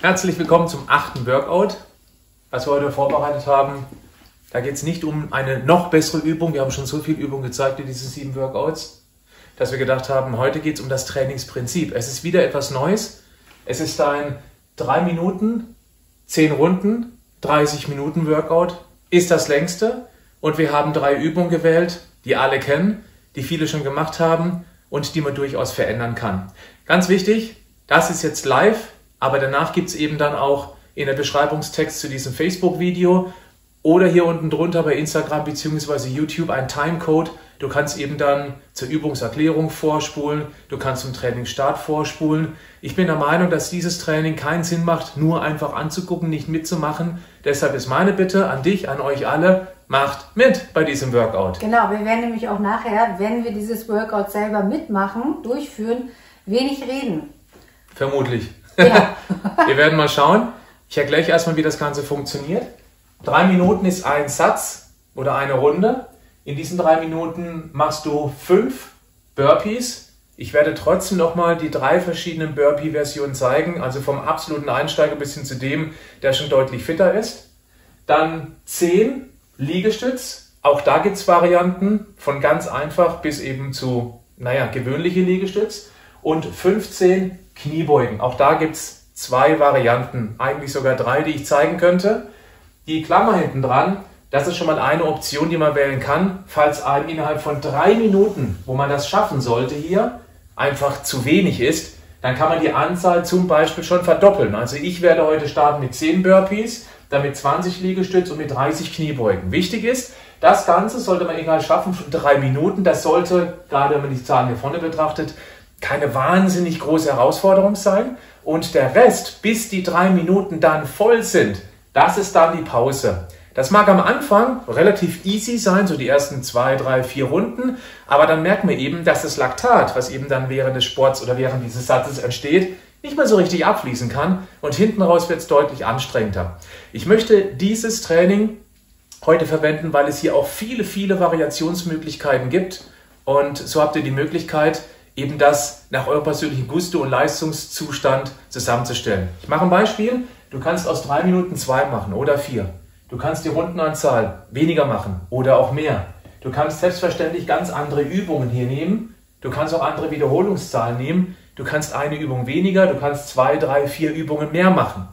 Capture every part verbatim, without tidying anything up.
Herzlich willkommen zum achten Workout, was wir heute vorbereitet haben. Da geht es nicht um eine noch bessere Übung. Wir haben schon so viel Übung gezeigt in diesen sieben Workouts, dass wir gedacht haben, heute geht es um das Trainingsprinzip. Es ist wieder etwas Neues. Es ist ein drei Minuten, zehn Runden, dreißig Minuten Workout. Ist das längste. Und wir haben drei Übungen gewählt, die alle kennen, die viele schon gemacht haben und die man durchaus verändern kann. Ganz wichtig, das ist jetzt live, aber danach gibt es eben dann auch in der Beschreibungstext zu diesem Facebook-Video oder hier unten drunter bei Instagram bzw. YouTube einen Timecode. Du kannst eben dann zur Übungserklärung vorspulen, du kannst zum Trainingsstart vorspulen. Ich bin der Meinung, dass dieses Training keinen Sinn macht, nur einfach anzugucken, nicht mitzumachen. Deshalb ist meine Bitte an dich, an euch alle, macht mit bei diesem Workout. Genau, wir werden nämlich auch nachher, wenn wir dieses Workout selber mitmachen, durchführen, wenig reden. Vermutlich. Ja. Wir werden mal schauen. Ich erkläre euch erstmal, wie das Ganze funktioniert. Drei Minuten ist ein Satz oder eine Runde. In diesen drei Minuten machst du fünf Burpees. Ich werde trotzdem nochmal die drei verschiedenen Burpee-Versionen zeigen, also vom absoluten Einsteiger bis hin zu dem, der schon deutlich fitter ist. Dann zehn Liegestütz. Auch da gibt es Varianten von ganz einfach bis eben zu, naja, gewöhnliche Liegestütz. Und fünfzehn Kniebeugen. Auch da gibt es zwei Varianten, eigentlich sogar drei, die ich zeigen könnte. Die Klammer hinten dran, das ist schon mal eine Option, die man wählen kann, falls einem innerhalb von drei Minuten, wo man das schaffen sollte hier, einfach zu wenig ist, dann kann man die Anzahl zum Beispiel schon verdoppeln. Also ich werde heute starten mit zehn Burpees, dann mit zwanzig Liegestütz und mit dreißig Kniebeugen. Wichtig ist, das Ganze sollte man egal schaffen von drei Minuten. Das sollte, gerade wenn man die Zahlen hier vorne betrachtet, keine wahnsinnig große Herausforderung sein. Und der Rest, bis die drei Minuten dann voll sind, das ist dann die Pause. Das mag am Anfang relativ easy sein, so die ersten zwei, drei, vier Runden, aber dann merken wir eben, dass das Laktat, was eben dann während des Sports oder während dieses Satzes entsteht, nicht mehr so richtig abfließen kann und hinten raus wird es deutlich anstrengender. Ich möchte dieses Training heute verwenden, weil es hier auch viele, viele Variationsmöglichkeiten gibt und so habt ihr die Möglichkeit, eben das nach eurem persönlichen Gusto und Leistungszustand zusammenzustellen. Ich mache ein Beispiel. Du kannst aus drei Minuten zwei machen oder vier. Du kannst die Rundenanzahl weniger machen oder auch mehr. Du kannst selbstverständlich ganz andere Übungen hier nehmen. Du kannst auch andere Wiederholungszahlen nehmen. Du kannst eine Übung weniger, du kannst zwei, drei, vier Übungen mehr machen.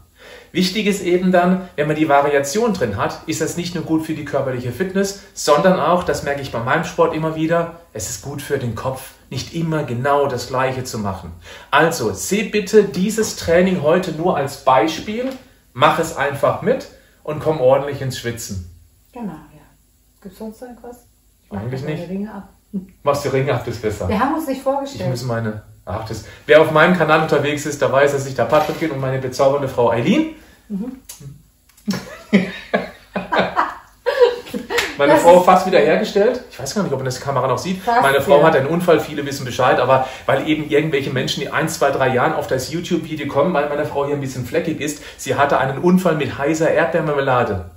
Wichtig ist eben dann, wenn man die Variation drin hat, ist das nicht nur gut für die körperliche Fitness, sondern auch, das merke ich bei meinem Sport immer wieder, es ist gut für den Kopf, nicht immer genau das Gleiche zu machen. Also, seht bitte dieses Training heute nur als Beispiel, mach es einfach mit und komm ordentlich ins Schwitzen. Genau, ja. Gibt es sonst noch etwas? Eigentlich nicht. Ringe ab. Machst du Ringe ab, das ist besser. Wir haben uns nicht vorgestellt. Ich muss meine... Ach, das, wer auf meinem Kanal unterwegs ist, der weiß, dass ich der Patrick bin und meine bezaubernde Frau Eileen. Mhm. Meine das Frau fast wieder hergestellt. Ich weiß gar nicht, ob man das Kamera noch sieht. Fast, meine Frau ja. Hat einen Unfall, viele wissen Bescheid, aber weil eben irgendwelche Menschen, die ein, zwei, drei Jahren auf das YouTube-Video kommen, weil meine Frau hier ein bisschen fleckig ist, sie hatte einen Unfall mit heißer Erdbeermarmelade.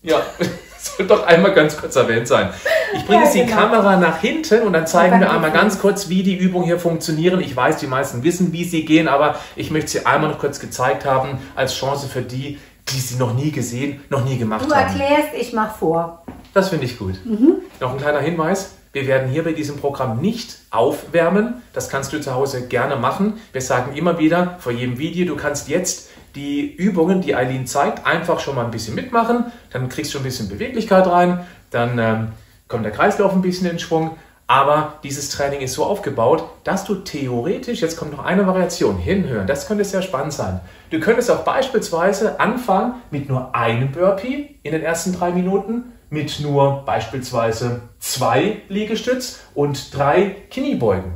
Ja, das soll doch einmal ganz kurz erwähnt sein. Ich bringe jetzt ja, genau. Die Kamera nach hinten und dann zeigen ja, wir einmal ganz kurz, wie die Übungen hier funktionieren. Ich weiß, die meisten wissen, wie sie gehen, aber ich möchte sie einmal noch kurz gezeigt haben, als Chance für die, die sie noch nie gesehen, noch nie gemacht haben. Du erklärst, ich mache vor. Das finde ich gut. Mhm. Noch ein kleiner Hinweis. Wir werden hier bei diesem Programm nicht aufwärmen. Das kannst du zu Hause gerne machen. Wir sagen immer wieder vor jedem Video, du kannst jetzt die Übungen, die Eileen zeigt, einfach schon mal ein bisschen mitmachen. Dann kriegst du ein bisschen Beweglichkeit rein. Dann ähm, kommt der Kreislauf ein bisschen in Schwung. Aber dieses Training ist so aufgebaut, dass du theoretisch, jetzt kommt noch eine Variation, hinhören. Das könnte sehr spannend sein. Du könntest auch beispielsweise anfangen mit nur einem Burpee in den ersten drei Minuten, mit nur beispielsweise zwei Liegestütz und drei Kniebeugen.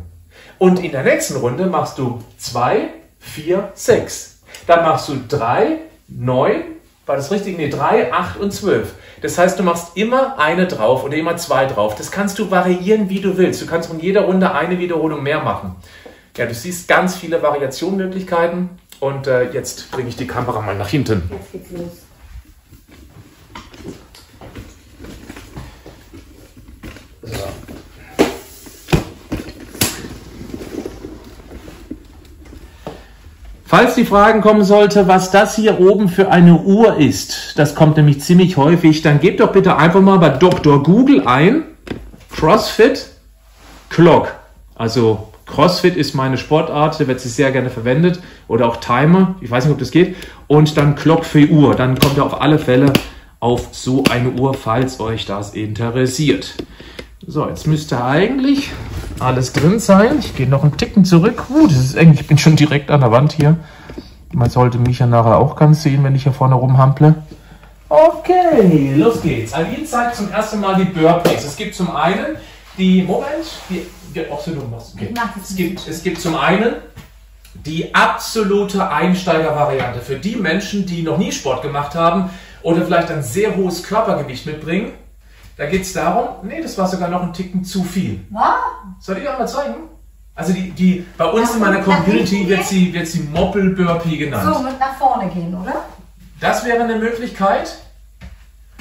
Und in der nächsten Runde machst du zwei, vier, sechs. Dann machst du drei, neun, war das richtig? Nee, drei, acht und zwölf. Das heißt, du machst immer eine drauf oder immer zwei drauf. Das kannst du variieren, wie du willst. Du kannst von jeder Runde eine Wiederholung mehr machen. Ja, du siehst ganz viele Variationmöglichkeiten. Und äh, jetzt bringe ich die Kamera mal nach hinten. Jetzt geht's los. So. Falls die Fragen kommen sollte, was das hier oben für eine Uhr ist, das kommt nämlich ziemlich häufig, dann gebt doch bitte einfach mal bei Doktor Google ein, CrossFit Clock. Also CrossFit ist meine Sportart, da wird sie sehr gerne verwendet. Oder auch Timer, ich weiß nicht, ob das geht. Und dann Clock für Uhr, dann kommt ihr auf alle Fälle auf so eine Uhr, falls euch das interessiert. So, jetzt müsste eigentlich alles drin sein. Ich gehe noch einen Ticken zurück. Uh, das ist eng. Ich bin schon direkt an der Wand hier. Man sollte mich ja nachher auch ganz sehen, wenn ich hier vorne rumhample. Okay, los geht's. Eileen zeigt zum ersten Mal die Burpees. Es gibt zum einen die... Moment. Die, die, auch so dumm was. Okay. Es gibt, es gibt zum einen die absolute Einsteigervariante. Für die Menschen, die noch nie Sport gemacht haben oder vielleicht ein sehr hohes Körpergewicht mitbringen. Da geht es darum, nee, das war sogar noch ein Ticken zu viel. Was? Soll ich euch mal zeigen? Also die, die bei uns Ach, in meiner Community wird sie, wird sie Moppel-Burpee genannt. So, mit nach vorne gehen, oder? Das wäre eine Möglichkeit.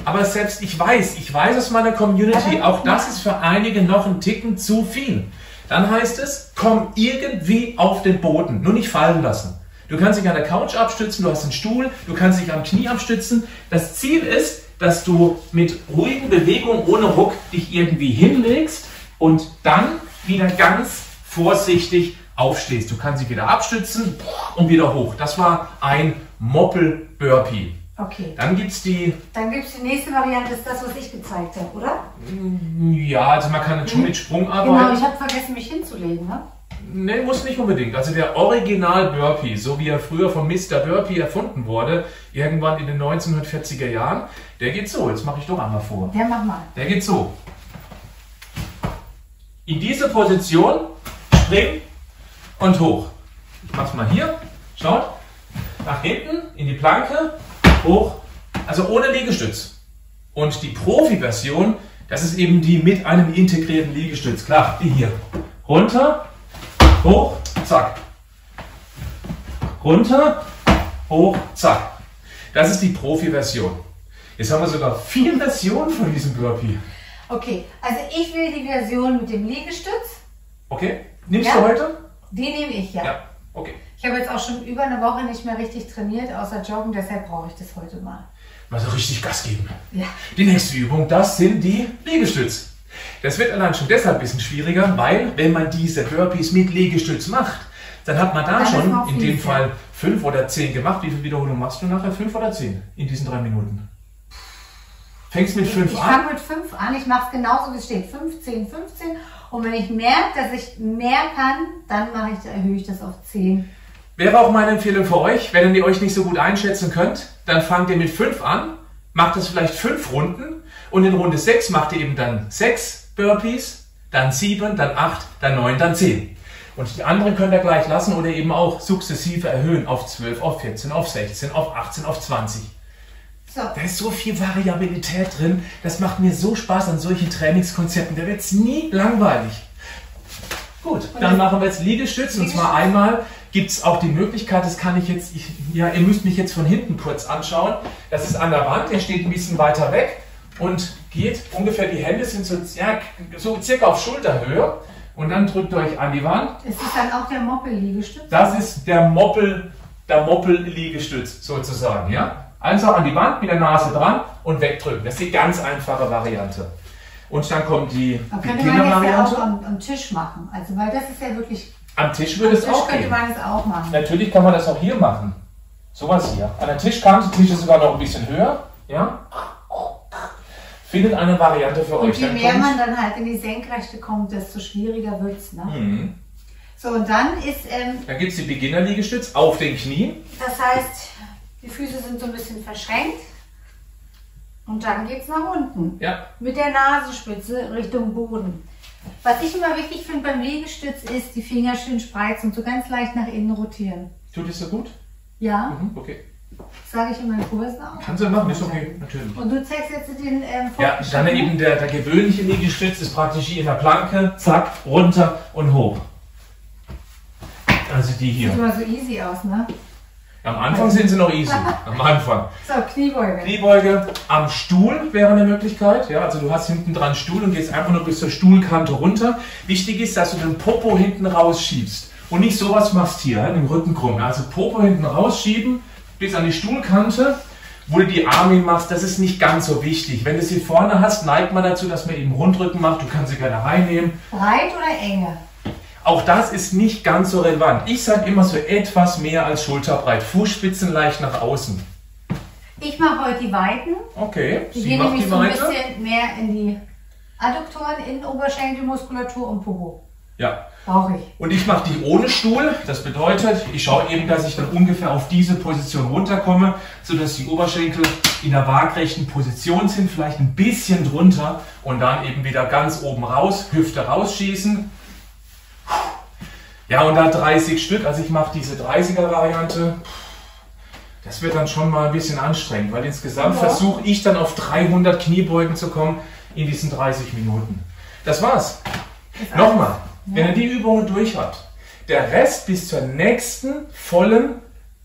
Aber selbst ich weiß, ich weiß aus meiner Community, auch das ist für einige noch ein Ticken zu viel. Dann heißt es, komm irgendwie auf den Boden, nur nicht fallen lassen. Du kannst dich an der Couch abstützen, du hast einen Stuhl, du kannst dich am Knie abstützen. Das Ziel ist, dass du mit ruhigen Bewegungen ohne Ruck dich irgendwie hinlegst und dann wieder ganz vorsichtig aufstehst. Du kannst dich wieder abstützen und wieder hoch. Das war ein Moppel-Burpee. Okay. Dann gibt es die... Dann gibt es die nächste Variante, das ist das, was ich gezeigt habe, oder? Ja, also man kann schon mit Sprung arbeiten. Genau, ich habe vergessen, mich hinzulegen, ne? Ne, muss nicht unbedingt. Also der Original-Burpee, so wie er früher von Mister Burpee erfunden wurde, irgendwann in den neunzehnhundertvierziger Jahren, der geht so. Jetzt mache ich doch einmal vor. Ja, mach mal. Der geht so. In diese Position springen und hoch. Ich mach's mal hier. Schaut. Nach hinten, in die Planke, hoch. Also ohne Liegestütz. Und die Profi-Version, das ist eben die mit einem integrierten Liegestütz. Klar, die hier. Runter. Hoch, zack. Runter, hoch, zack. Das ist die Profi-Version. Jetzt haben wir sogar vier Versionen von diesem Burpee. Okay, also ich will die Version mit dem Liegestütz. Okay, nimmst ja. du heute? Die nehme ich, ja. ja. Okay. Ich habe jetzt auch schon über eine Woche nicht mehr richtig trainiert, außer Joggen, deshalb brauche ich das heute mal. Mal so richtig Gas geben. Ja. Die nächste Übung, das sind die Liegestütz. Das wird allein schon deshalb ein bisschen schwieriger, weil wenn man diese Burpees mit Liegestütz macht, dann hat man da das schon in dem Fall fünf oder zehn gemacht. Wie viel Wiederholung machst du nachher? fünf oder zehn in diesen drei Minuten? Fängst mit fünf an? Ich fange mit fünf an, ich mache es genauso wie es steht. fünf, zehn, fünfzehn. Und wenn ich merke, dass ich mehr kann, dann mache ich, erhöhe ich das auf zehn. Wäre auch meine Empfehlung für euch, wenn ihr euch nicht so gut einschätzen könnt, dann fangt ihr mit fünf an, macht das vielleicht fünf Runden. Und in Runde sechs macht ihr eben dann sechs Burpees, dann sieben, dann acht, dann neun, dann zehn. Und die anderen könnt ihr gleich lassen oder eben auch sukzessive erhöhen auf zwölf, auf vierzehn, auf sechzehn, auf achtzehn, auf zwanzig. So. Da ist so viel Variabilität drin, das macht mir so Spaß an solchen Trainingskonzepten, da wird es nie langweilig. Gut, dann machen wir jetzt Liegestütz und zwar einmal gibt es auch die Möglichkeit, das kann ich jetzt, ich, ja, ihr müsst mich jetzt von hinten kurz anschauen, das ist an der Wand, der steht ein bisschen weiter weg. Und geht ungefähr, die Hände sind so, ja, so circa auf Schulterhöhe und dann drückt euch an die Wand. Ist das dann auch der Moppel-Liegestütz? Das ist der Moppel, der Moppel-Liegestütz sozusagen, ja. Also an die Wand, mit der Nase dran und wegdrücken. Das ist die ganz einfache Variante. Und dann kommt die Kindervariante. Könnte man das ja auch am, am Tisch machen, also weil das ist ja wirklich... Am Tisch würde es auch gehen. Am Tisch könnte man das auch machen. Natürlich kann man das auch hier machen. Sowas hier. An der Tischkante, der Tisch ist sogar noch ein bisschen höher, ja. Findet eine Variante für und euch. Und je mehr kommt, man dann halt in die Senkrechte kommt, desto schwieriger wird es. Ne? Mhm. So, und dann ist... Ähm, dann gibt es die Beginner-Liegestütz auf den Knien. Das heißt, die Füße sind so ein bisschen verschränkt. Und dann geht es nach unten. Ja. Mit der Nasenspitze Richtung Boden. Was ich immer wichtig finde beim Liegestütz ist, die Finger schön spreizen und so ganz leicht nach innen rotieren. Tut das so gut? Ja. Mhm, okay. Das sage ich in meinen Kursen auch. Kannst du machen, ist okay, natürlich. Und du zeigst jetzt den ähm, Ja, dann eben der, der gewöhnliche Liegestütz ist praktisch hier in der Planke, zack, runter und hoch. Also die hier. Sieht immer so easy aus, ne? Am Anfang sind sie noch easy, am Anfang. So, Kniebeuge. Kniebeuge am Stuhl wäre eine Möglichkeit. Ja, also du hast hinten dran Stuhl und gehst einfach nur bis zur Stuhlkante runter. Wichtig ist, dass du den Popo hinten rausschiebst. und nicht sowas machst hier, halt, im Rücken krumm. Also Popo hinten rausschieben bis an die Stuhlkante, wo du die Arme machst, das ist nicht ganz so wichtig. Wenn du sie vorne hast, neigt man dazu, dass man eben Rundrücken macht. Du kannst sie gerne reinnehmen. Breit oder enge? Auch das ist nicht ganz so relevant. Ich sage immer so etwas mehr als schulterbreit. Fußspitzen leicht nach außen. Ich mache heute die Weiten. Okay, ich gehe nämlich so ein bisschen mehr in die Adduktoren, Innenoberschenkelmuskulatur und Popo. Ja. Brauche ich. Und ich mache die ohne Stuhl. Das bedeutet, ich schaue eben, dass ich dann ungefähr auf diese Position runterkomme, sodass die Oberschenkel in der waagrechten Position sind, vielleicht ein bisschen drunter und dann eben wieder ganz oben raus, Hüfte rausschießen. Ja, und da dreißig Stück, also ich mache diese dreißiger-Variante, das wird dann schon mal ein bisschen anstrengend, weil insgesamt ja. versuche ich dann auf dreihundert Kniebeugen zu kommen in diesen dreißig Minuten. Das war's. Das Nochmal, ja. wenn ihr die Übungen durch habt, der Rest bis zur nächsten vollen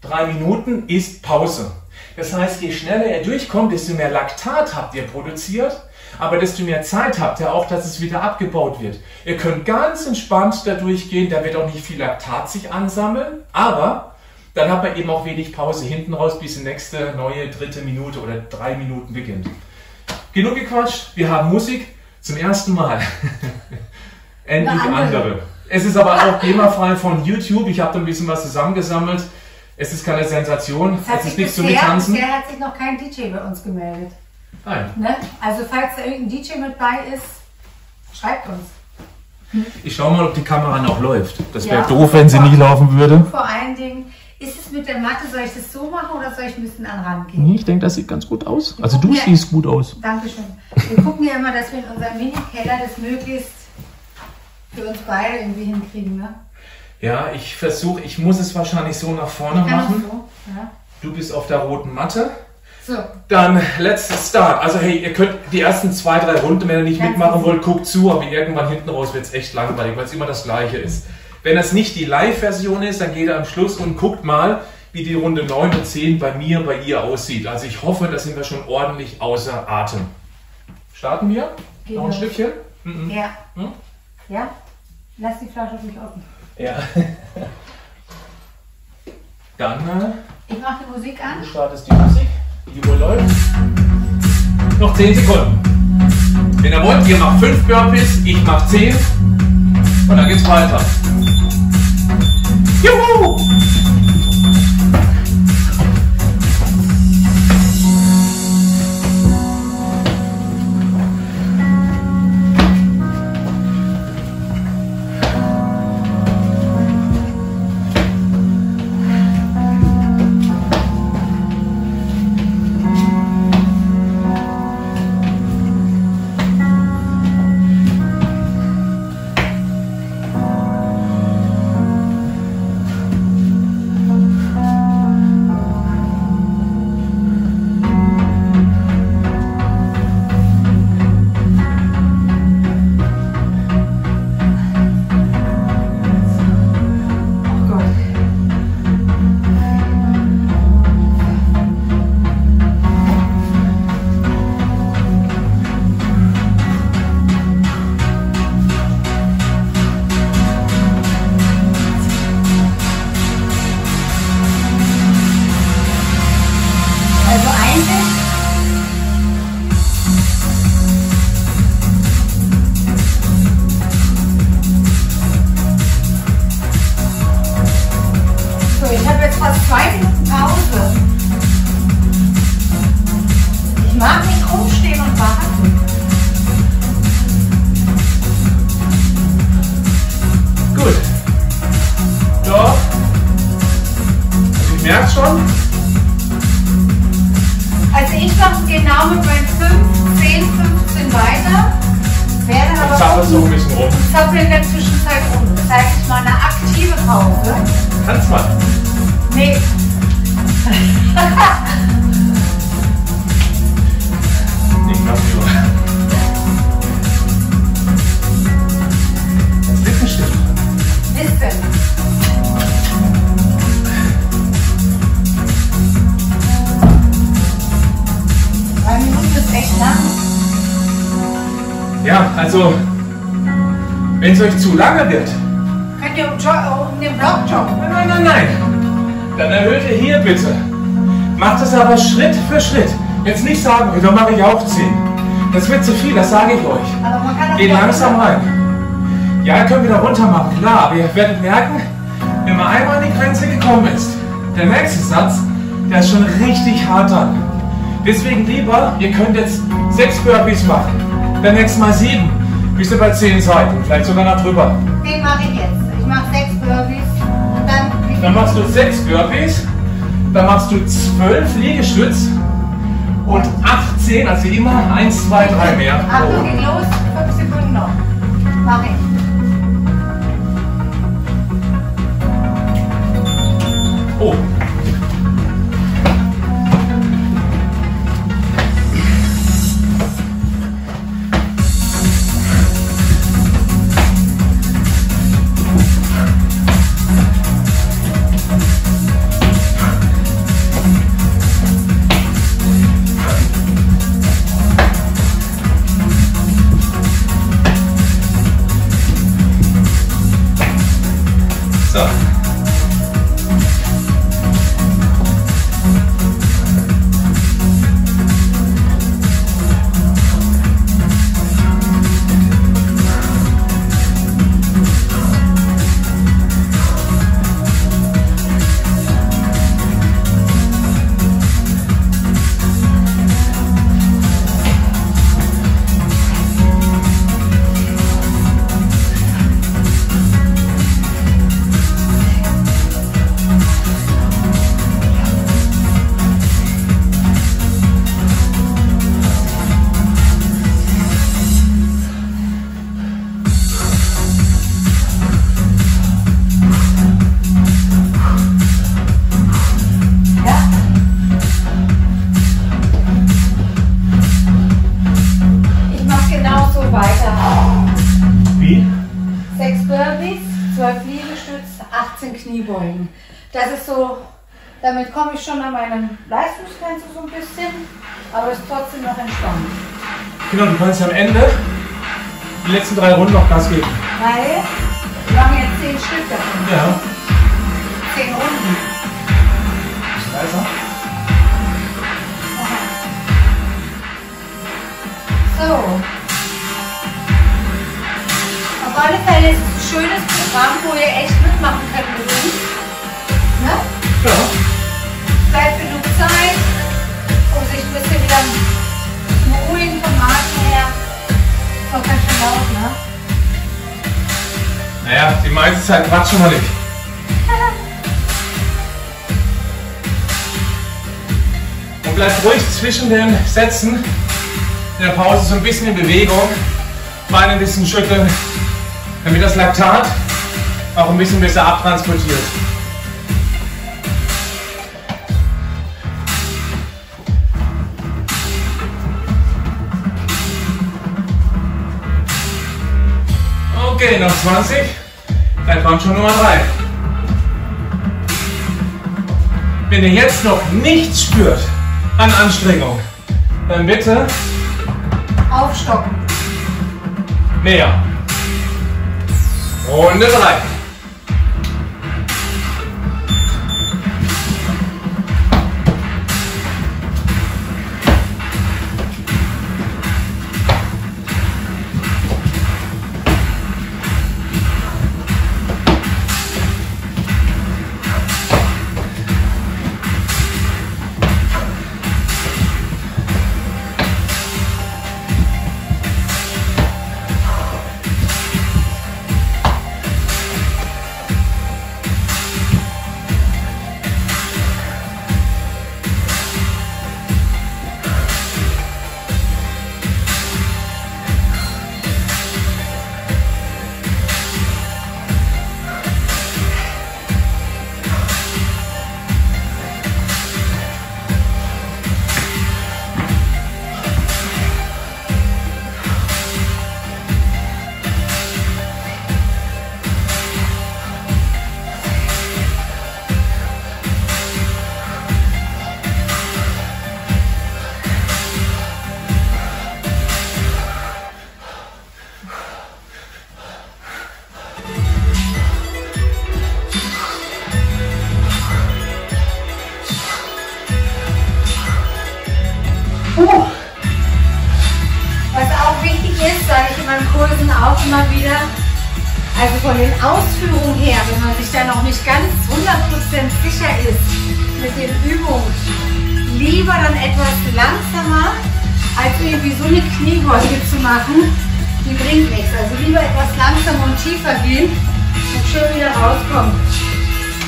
drei Minuten ist Pause. Das heißt, je schneller ihr durchkommt, desto mehr Laktat habt ihr produziert, aber desto mehr Zeit habt ihr auch, dass es wieder abgebaut wird. Ihr könnt ganz entspannt da durchgehen, da wird auch nicht viel Laktat sich ansammeln, aber dann habt ihr eben auch wenig Pause hinten raus, bis die nächste neue dritte Minute oder drei Minuten beginnt. Genug gequatscht, wir haben Musik zum ersten Mal. Endlich andere. andere. Es ist aber auch GEMA-frei von YouTube, ich habe da ein bisschen was zusammengesammelt. Es ist keine Sensation, es ist nichts zu tanzen. Bisher hat sich noch kein D J bei uns gemeldet. Nein. Ne? Also falls da irgendein D J mit bei ist, schreibt uns. Hm? Ich schaue mal, ob die Kamera noch läuft. Das wäre ja. doof, wenn sie nie laufen würde. Vor allen Dingen, ist es mit der Matte, soll ich das so machen oder soll ich ein bisschen an den Rand gehen? Nee, ich denke, das sieht ganz gut aus. Wir also du ja, siehst gut aus. Dankeschön. Wir gucken ja immer, dass wir in unserem Mini-Keller das möglichst für uns beide irgendwie hinkriegen. Ne? Ja, ich versuche, ich muss es wahrscheinlich so nach vorne machen. So, ja. Du bist auf der roten Matte. So. Dann letztes Start. Also hey, ihr könnt die ersten zwei, drei Runden, wenn ihr nicht Ganz mitmachen wollt, guckt zu, aber irgendwann hinten raus wird es echt langweilig, weil es immer das Gleiche ist. Wenn das nicht die Live-Version ist, dann geht ihr am Schluss und guckt mal, wie die Runde neun und zehn bei mir, bei ihr aussieht. Also ich hoffe, da sind wir schon ordentlich außer Atem. Starten wir? Geht noch ein los. Stückchen? Mhm. Ja. Hm? Ja? Lass die Flasche ruhig offen. Ja. Dann... Äh, ich mache die Musik an. Du startest die Musik. Die Uhr läuft. Noch zehn Sekunden. Wenn ihr wollt, ihr macht fünf Burpees, ich mache zehn. Und dann geht's weiter. Juhu! Also, wenn es euch zu lange wird, könnt den Job, um den Blockjob. Nein, nein, nein, nein. Dann erhöht ihr hier bitte. Macht es aber Schritt für Schritt. Jetzt nicht sagen, dann mache ich auch zehn. Das wird zu viel, das sage ich euch. Aber man kann geht langsam rein. Ja, können wir da runter machen, klar. Aber ihr werdet merken, wenn man einmal an die Grenze gekommen ist, der nächste Satz, der ist schon richtig hart an. Deswegen lieber, ihr könnt jetzt sechs Burpees machen. Beim nächsten Mal sieben. Bis ihr bei zehn seid. Vielleicht sogar noch drüber. Den mache ich jetzt. Ich mache sechs Burpees. Und dann, dann machst du sechs Burpees. Dann machst du zwölf Liegestütz. Und achtzehn, also immer eins, zwei, drei mehr. Achtung, geht los. fünf Sekunden noch. Mach ich. Oh. Kniebeugen. Das ist so, damit komme ich schon an meine Leistungsgrenze so ein bisschen, aber ist trotzdem noch entspannt. Genau, du kannst am Ende die letzten drei Runden noch Gas geben. Weil wir machen jetzt zehn Stück davon. Ja. Zehn Runden. Leiser. So. Auf alle Fälle ist es ein schönes Programm, wo ihr echt mitmachen könnt. Ne? Ja. Bleibt genug Zeit, um sich ein bisschen wieder einen ruhigen vom Atem her. Ist doch ganz schön laut, ne? Naja, die meiste Zeit quatschen wir nicht. Und bleibt ruhig zwischen den Sätzen, in der Pause so ein bisschen in Bewegung, Beine ein bisschen schütteln, damit das Laktat auch ein bisschen besser abtransportiert. Okay, noch zwanzig, dann kommt schon Nummer drei. Wenn ihr jetzt noch nichts spürt an Anstrengung, dann bitte aufstocken. Näher. Runde drei. Puh. Was auch wichtig ist, sage ich in meinen Kursen auch immer wieder, also von den Ausführungen her, wenn man sich da noch nicht ganz hundert Prozent sicher ist mit den Übungen, lieber dann etwas langsamer, als irgendwie so eine Kniebeuge zu machen, die bringt nichts. Also lieber etwas langsamer und tiefer gehen und schön wieder rauskommen.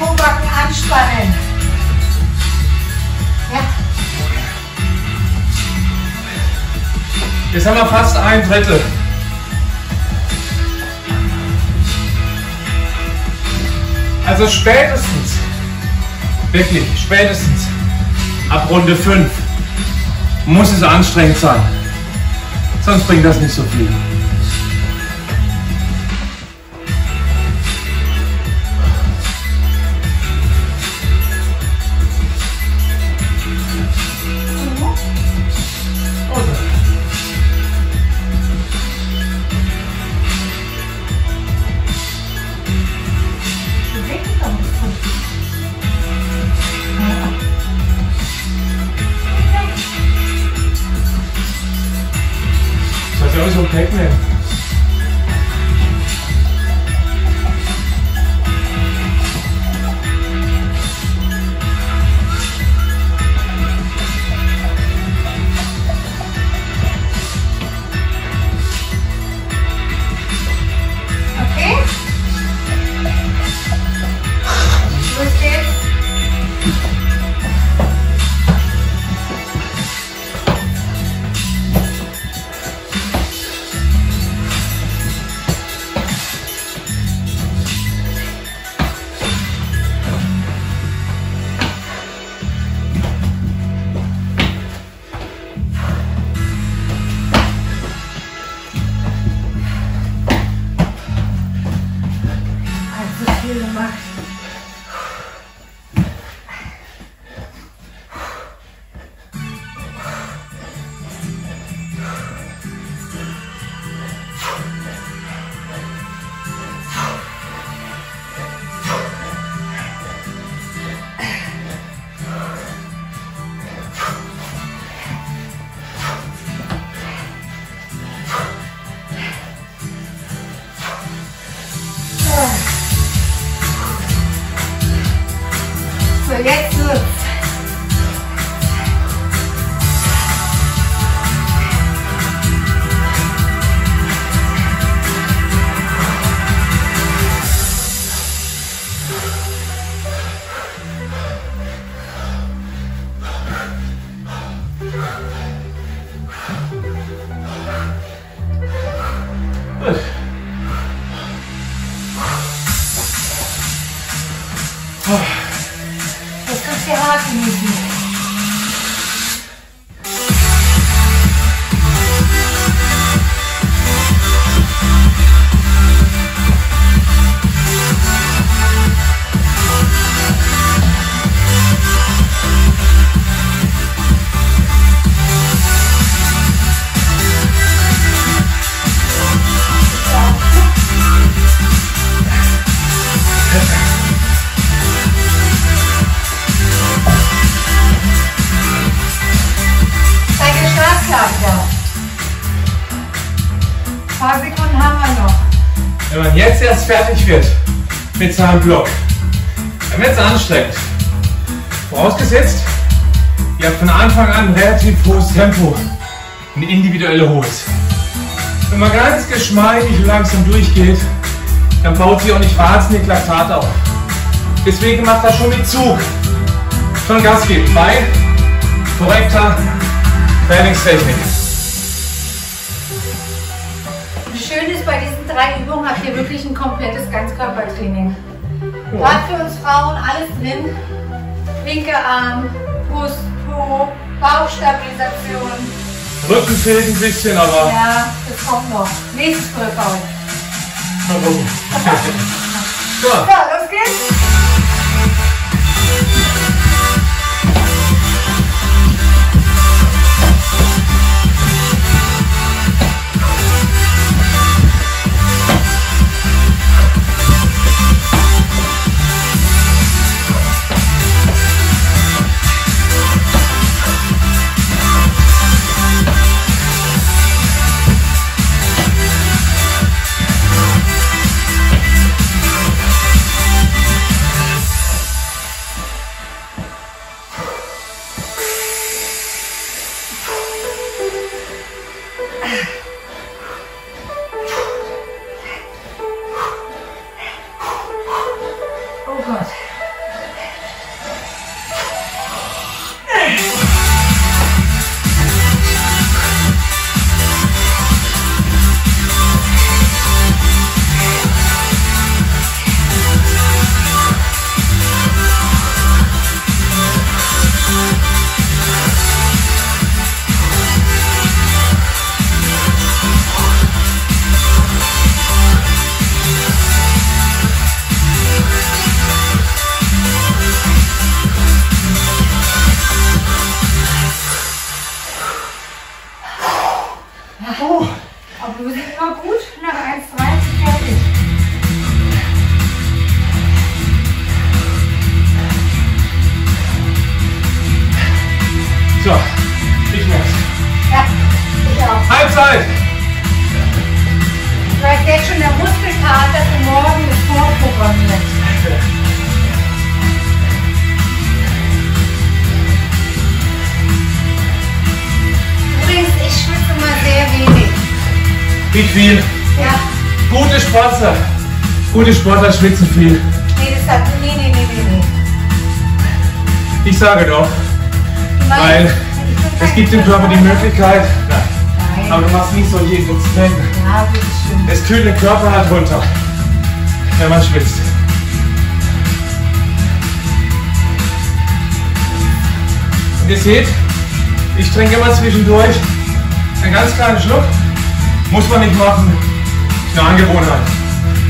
Hochbacken anspannen. Ja. Jetzt haben wir fast ein Drittel. Also spätestens, wirklich spätestens, ab Runde fünf muss es anstrengend sein. Sonst bringt das nicht so viel. Fertig wird mit seinem Block. Dann wird es anstrengend. Vorausgesetzt, ihr habt von Anfang an relativ hohes Tempo und individuell hohes. Wenn man ganz geschmeidig und langsam durchgeht, dann baut ihr auch nicht wahnsinnig Laktat auf. Deswegen macht das schon mit Zug. Schon Gas geben bei korrekter Trainingstechnik. Schön ist bei diesen drei Übungen, habt ihr wirklich ein komplettes Ganzkörpertraining. Ja. Gerade für uns Frauen alles drin. Linker Arm, Brust, Po, Bauchstabilisation. Rücken fehlt ein bisschen, aber... Ja, das kommt noch. Nächstes Vollbau. Hallo. So, los geht's. Wie viel? Ja. Gute Sportler. Gute Sportler schwitzen viel. Nee, das sagt, nee, nee, nee, nee. Ich sage doch, weil es gibt dem Körper die Möglichkeit, nein, aber du machst nicht so jeden Prozent. Ja, das ist schön. Es kühlt den Körper halt runter, wenn man schwitzt. Und ihr seht, ich trinke immer zwischendurch einen ganz kleinen Schluck. Muss man nicht machen, ist eine Angewohnheit.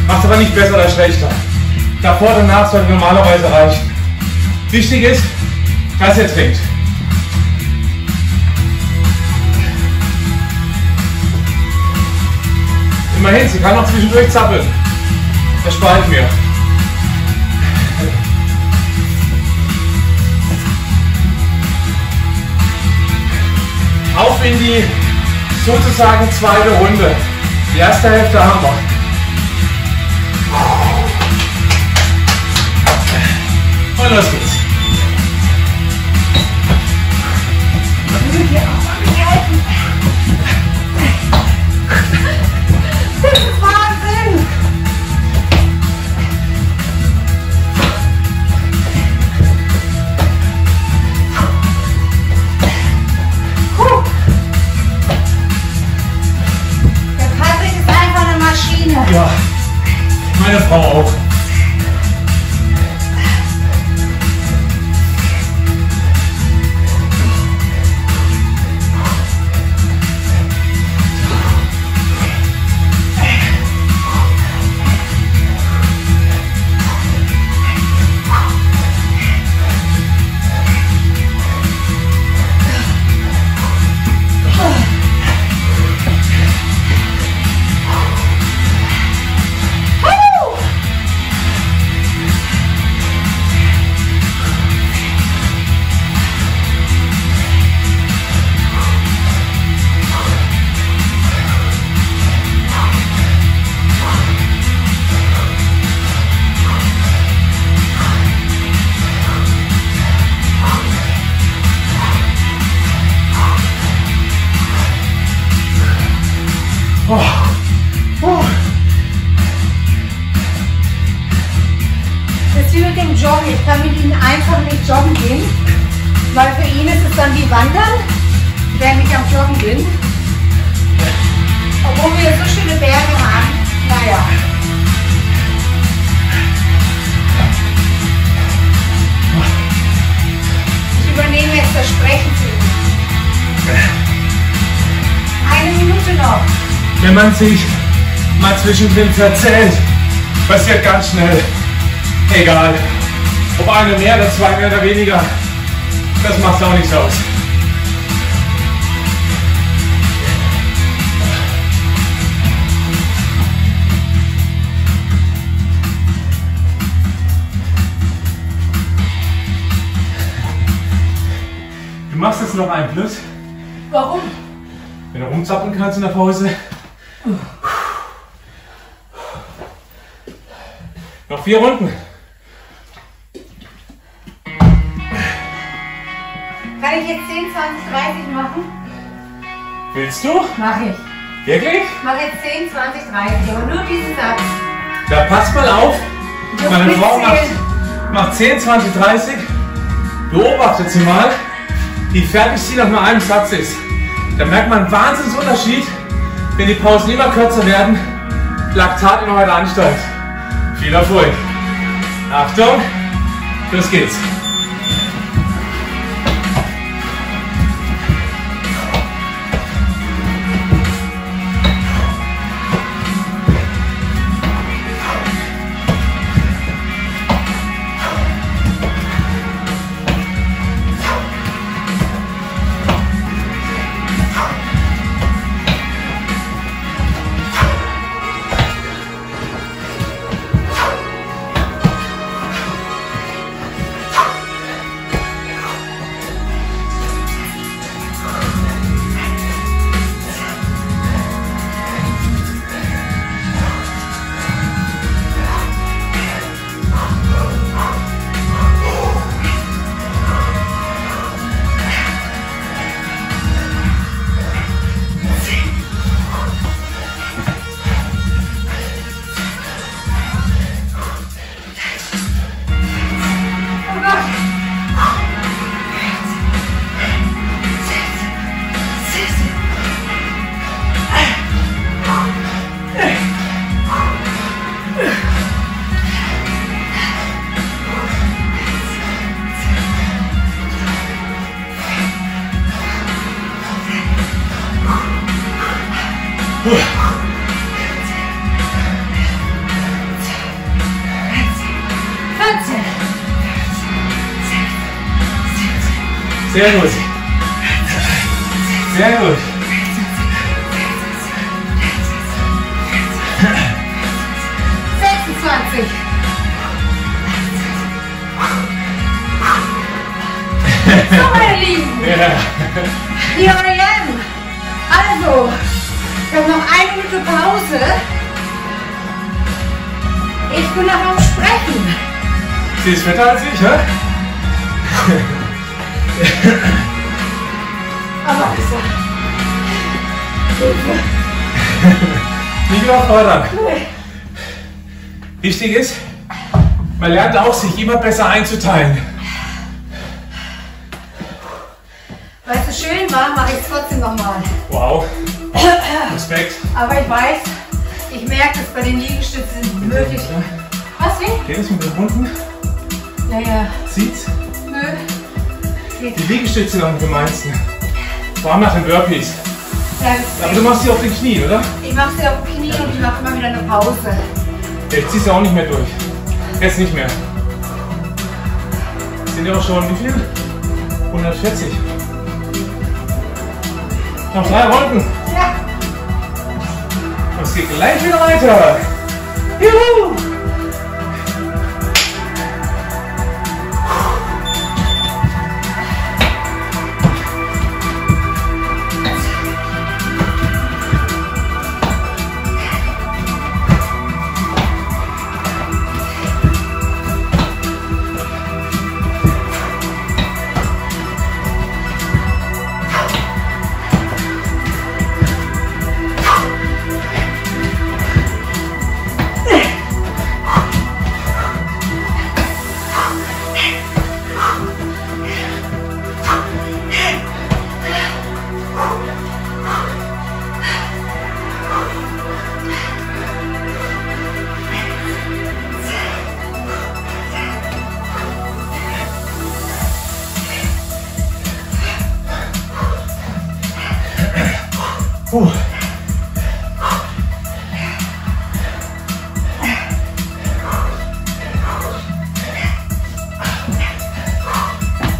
Macht aber nicht besser oder schlechter. Davor und danach sollte normalerweise reichen. Wichtig ist, dass ihr trinkt. Immerhin, sie kann auch zwischendurch zappeln. Das spare ich mir. Auf in die sozusagen zweite Runde. Die erste Hälfte haben wir. Und los geht's. Das ist Wahnsinn! Puh. Der Patrick ist einfach eine Maschine. Ja, meine Frau auch. Wenn man sich mal zwischendrin verzählt, passiert ganz schnell. Egal, ob eine mehr oder zwei mehr oder weniger, das macht auch nichts aus. Du machst jetzt noch einen Plus. Warum? Wenn du rumzappen kannst in der Pause. Noch vier Runden. Kann ich jetzt zehn, zwanzig, dreißig machen? Willst du? Mach ich. Wirklich? Mach jetzt zehn, zwanzig, dreißig, aber nur diesen Satz. Da passt mal auf. Meine Frau macht, macht zehn, zwanzig, dreißig. Beobachtet sie mal, wie fertig sie nach nur einem Satz ist. Da merkt man einen Wahnsinnsunterschied. Wenn die Pausen immer kürzer werden, Laktat immer weiter ansteigt. Viel Erfolg. Achtung, los geht's. Sehr gut. Sehr gut. sechsundzwanzig. So, meine Lieben. Yeah. Hier I am. Also, wir haben noch eine Minute Pause. Ich will noch was sprechen. Sie ist fitter als ich, hä? Aber besser. Nicht überfordern. Wichtig ist, man lernt auch, sich immer besser einzuteilen. Weil es so schön war, mache ich es trotzdem nochmal. Wow. Respekt. Aber ich weiß, ich merke, dass bei den Liegestützen möglich. Was, wie? Geht es mit den Runden? Naja. Sieht's? Nö. Die Liegestütze sind am gemeinsten. Vor allem nach den Burpees. Ja, aber du machst sie auf den Knie, oder? Ich mach sie auf den Knie und ich mache immer wieder eine Pause. Ja, ich zieh sie auch nicht mehr durch. Jetzt nicht mehr. Sind ja auch schon wie viel? hundertvierzig. Noch drei Runden. Ja. Und es geht gleich wieder weiter. Juhu! Uh.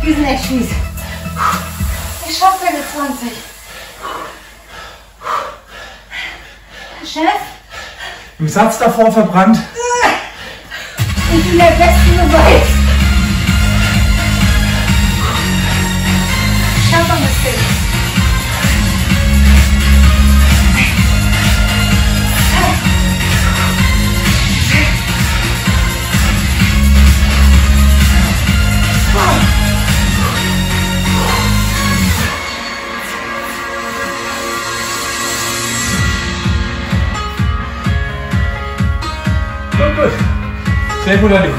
Die sind echt fies. Ich schaffe meine zwanzig. Chef? Im Satz davor verbrannt. Ich bin der besten Beweis. Ich schaffe das Ding. Sehr gut, Eileen.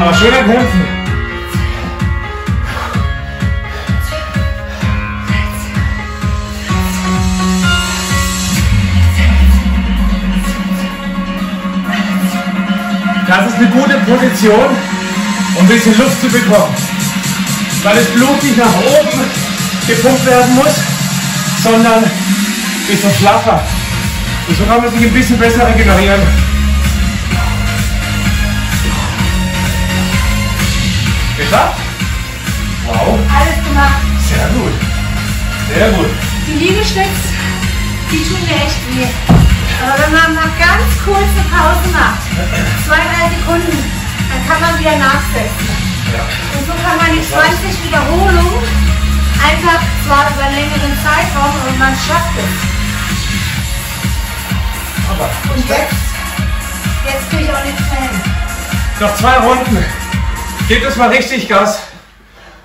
Aber schön am Kämpfen. Das ist eine gute Position, um ein bisschen Luft zu bekommen. Weil das Blut nicht nach oben gepumpt werden muss, sondern ein bisschen flacher. Und so kann man sich ein bisschen besser regenerieren. Geschafft? Wow. Alles gemacht. Sehr gut. Sehr gut. Die Liegestütze, die tun mir echt weh. Aber wenn man mal ganz kurze Pause macht, zwei, drei Sekunden, dann kann man wieder nachsetzen. Ja. Und so kann man die zwanzig Wiederholungen einfach zwar über einen längeren Zeitraum, aber man schafft es. Aber und jetzt, jetzt kriege ich auch nichts mehr hin. Noch zwei Runden. Gebt uns mal richtig Gas.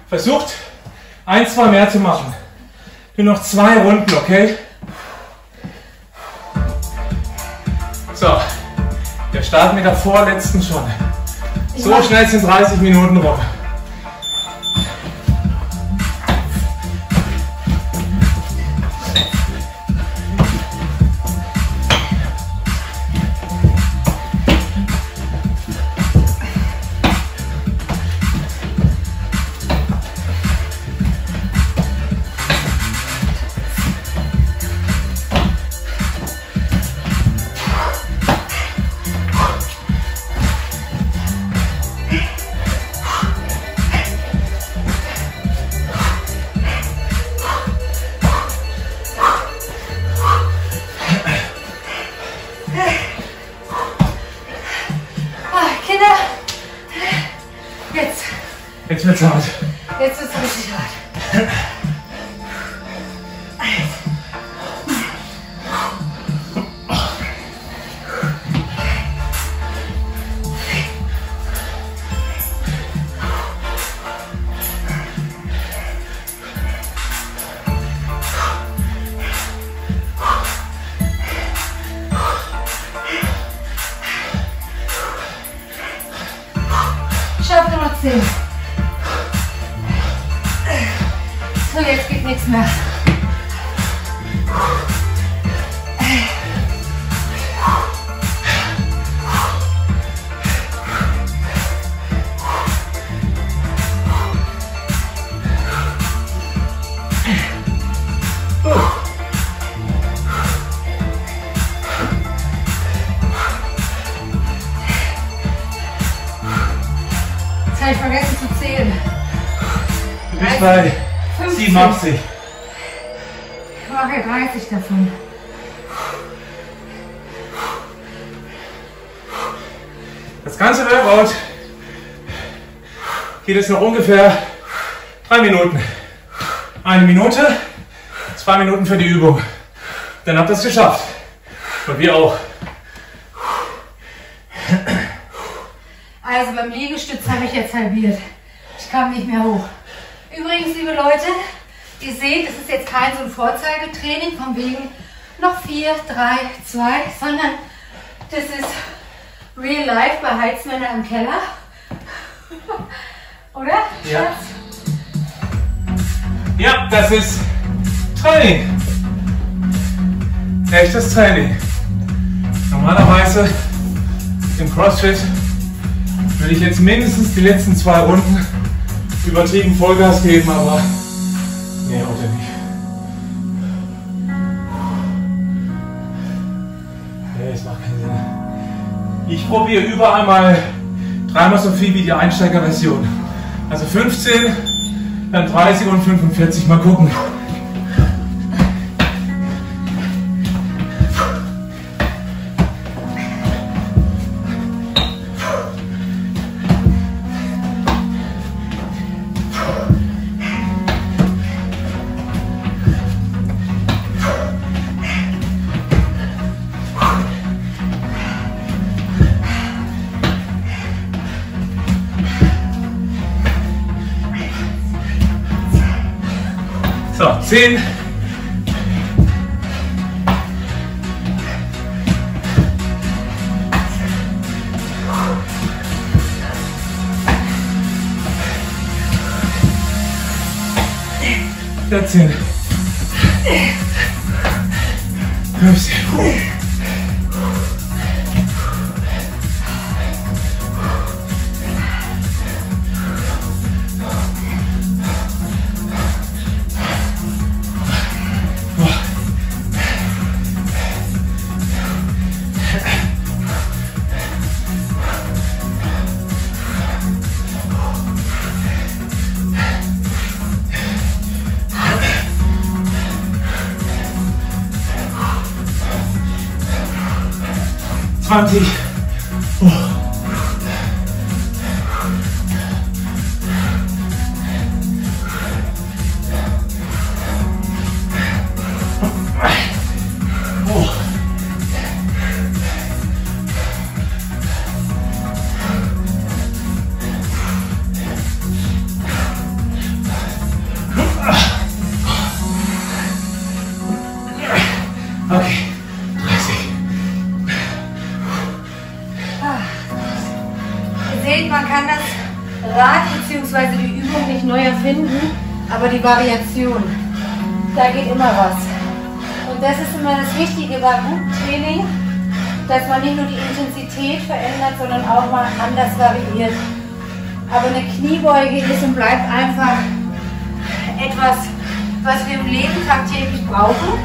Versucht, ein, zwei mehr zu machen. Nur noch zwei Runden, okay? So, wir starten mit der vorletzten schon. So schnell sind dreißig Minuten rum. Jetzt wird's hart. Jetzt wird's richtig hart. So, jetzt geht nichts mehr. Ich vergesse zu zählen. Du bist bei siebenundachtzig. Ich mache dreißig davon. Das ganze Workout geht jetzt noch ungefähr drei Minuten. Eine Minute, zwei Minuten für die Übung. Dann habt ihr es geschafft. Und wir auch. Also beim Liegestütz habe ich jetzt halbiert. Ich kam nicht mehr hoch. Übrigens, liebe Leute, ihr seht, es ist jetzt kein so ein Vorzeigetraining von wegen noch vier, drei, zwei, sondern das ist Real Life bei Heizmänner im Keller. Oder? Ja. Ja, das ist Training. Echtes Training. Normalerweise im CrossFit will ich jetzt mindestens die letzten zwei Runden übertrieben Vollgas geben, aber nee, heute nicht. Nee, das macht keinen Sinn. Ich probiere überall mal dreimal so viel wie die Einsteigerversion. Also fünfzehn, dann dreißig und fünfundvierzig. Mal gucken. So, zehn. vierzehn. fünfzehn. zwanzig. Oh. Oh. Okay. Man kann das Rad bzw. die Übung nicht neu erfinden, aber die Variation, da geht immer was. Und das ist immer das Wichtige beim Training, dass man nicht nur die Intensität verändert, sondern auch mal anders variiert. Aber eine Kniebeuge ist und bleibt einfach etwas, was wir im Leben tagtäglich brauchen.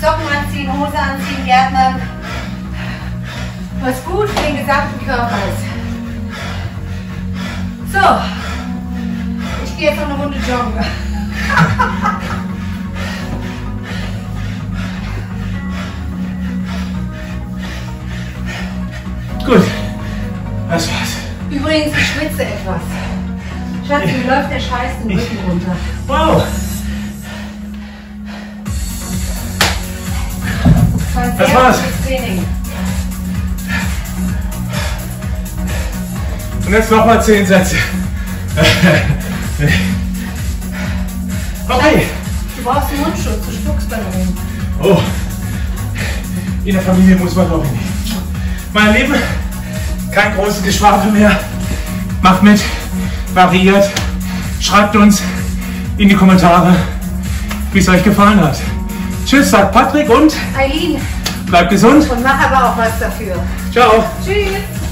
Socken anziehen, Hose anziehen, Gärtnern, was gut für den gesamten Körper ist. So, ich gehe jetzt noch eine Runde joggen. Gut, das war's. Übrigens, ich schwitze etwas. Schatz, mir läuft der Scheiß den Rücken runter. Wow! Das, das sehr war's. Training. Und jetzt nochmal zehn Sätze. Okay. Du brauchst einen Mundschutz, du spuckst bei oben. Oh. In der Familie muss man noch hin. Meine Lieben, kein großes Geschwafel mehr. Macht mit, variiert. Schreibt uns in die Kommentare, wie es euch gefallen hat. Tschüss, sagt Patrick und Eileen. Bleibt gesund. Und mach aber auch was dafür. Ciao. Tschüss.